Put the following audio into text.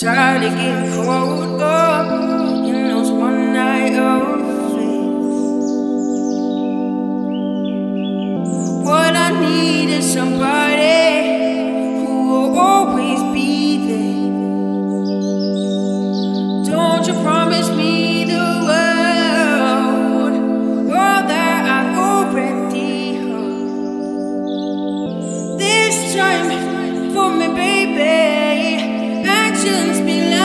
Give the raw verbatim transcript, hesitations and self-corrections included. Trying to get cold up in those one night outfits. What I need is somebody who will always be there. Don't you promise me the world, all that I already have. This time for me, baby. Be